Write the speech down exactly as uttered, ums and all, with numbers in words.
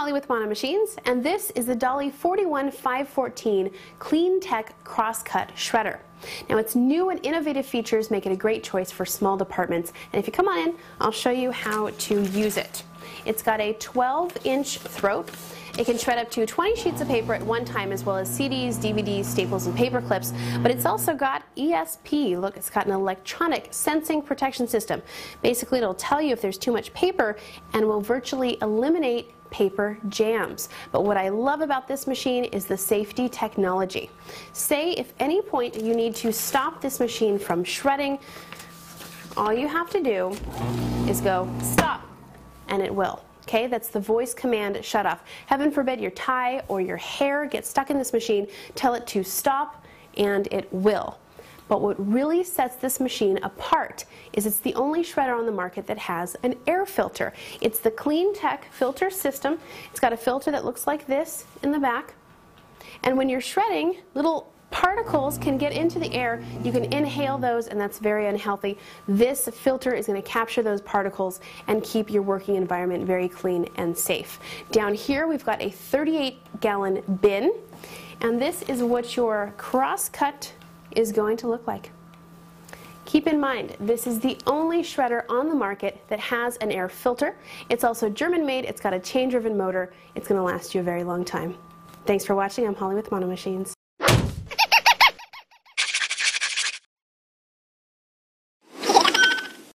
Holly with Mono Machines, and this is the Dahle four one five one four CleanTech Crosscut Shredder. Now, its new and innovative features make it a great choice for small departments, and if you come on in, I'll show you how to use it. It's got a twelve inch throat. It can shred up to twenty sheets of paper at one time, as well as C Ds, D V Ds, staples, and paper clips. But it's also got E S P. Look, it's got an electronic sensing protection system. Basically, it'll tell you if there's too much paper and will virtually eliminate paper jams. But what I love about this machine is the safety technology. Say if at any point you need to stop this machine from shredding, all you have to do is go stop, and it will. Okay, that's the voice command shutoff. Heaven forbid your tie or your hair gets stuck in this machine. Tell it to stop, and it will. But what really sets this machine apart is it's the only shredder on the market that has an air filter. It's the CleanTech filter system. It's got a filter that looks like this in the back. And when you're shredding, little particles can get into the air. You can inhale those, and that's very unhealthy. This filter is going to capture those particles and keep your working environment very clean and safe. Down here, we've got a thirty-eight gallon bin, and this is what your crosscut is going to look like. Keep in mind, this is the only shredder on the market that has an air filter. It's also German-made. It's got a chain-driven motor. It's going to last you a very long time. Thanks for watching. I'm Holly with Mono Machines.